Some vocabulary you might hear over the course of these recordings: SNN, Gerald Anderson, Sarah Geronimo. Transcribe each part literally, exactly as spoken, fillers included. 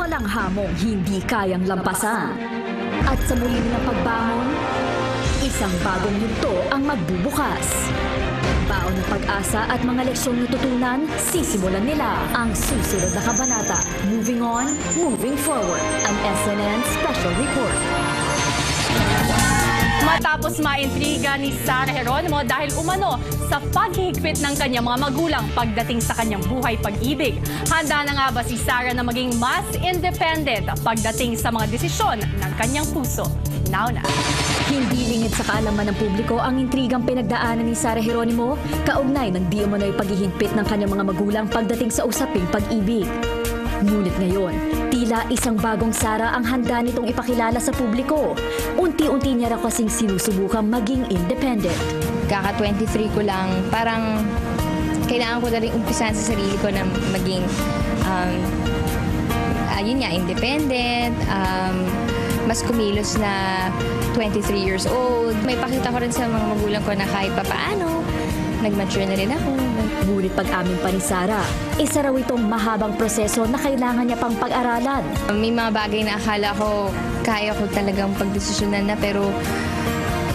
walang hamong hindi kayang lampasan. At sa muling na pagbangon, isang bagong yugto ang magbubukas. Baon ng pag-asa at mga leksyong natutunan, sisimulan nila ang susunod na kabanata. Moving on, moving forward. An S N N Special Report. Matapos maintriga ni Sarah Geronimo dahil umano sa paghihigpit ng kanyang mga magulang pagdating sa kanyang buhay pag-ibig. Handa na nga ba si Sarah na maging mas independent pagdating sa mga desisyon ng kanyang puso? Now na. Hindi lingid sa kaalaman ng publiko ang intrigang pinagdaanan ni Sarah Geronimo kaugnay ng di umano'y paghihigpit ng kanyang mga magulang pagdating sa usaping pag-ibig. Ngunit ngayon, tila isang bagong Sarah ang handa nitong ipakilala sa publiko. Unti-unti niya raw kasing sinusubukan maging independent. Kaka twenty-three ko lang, parang kailangan ko na rin umpisan sa sarili ko na maging, um, ayun nga, independent, um, mas kumilos na twenty-three years old. May pakita ko rin sa mga magulang ko na kahit papaano, nag-mature na rin ako. Ngunit pag-amin pa ni Sarah, isa raw itong mahabang proseso na kailangan niya pang pag-aralan. May mga bagay na akala ko kaya ko talagang pagdesisyonan na pero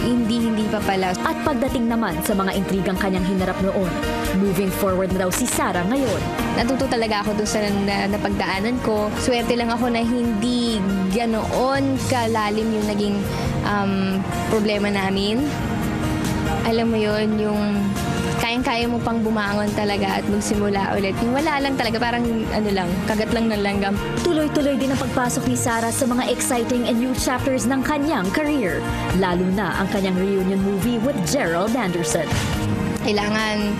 hindi, hindi pa pala. At pagdating naman sa mga intrigang kanyang hinarap noon, moving forward na daw si Sarah ngayon. Natuto talaga ako doon sa napagdaanan ko. Swerte lang ako na hindi ganoon kalalim yung naging um, problema namin. Alam mo yon yung kayang-kaya mo pang bumangon talaga at magsimula ulit. Yung wala lang talaga, parang ano lang, kagat lang ng langgam. Tuloy-tuloy din ang pagpasok ni Sarah sa mga exciting and new chapters ng kanyang career. Lalo na ang kanyang reunion movie with Gerald Anderson. Kailangan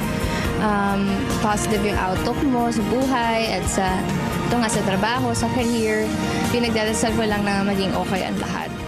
um, positive yung outlook mo sa buhay at sa, ito nga, sa trabaho, sa career. Pinagdadasal ko lang na maging okay ang lahat.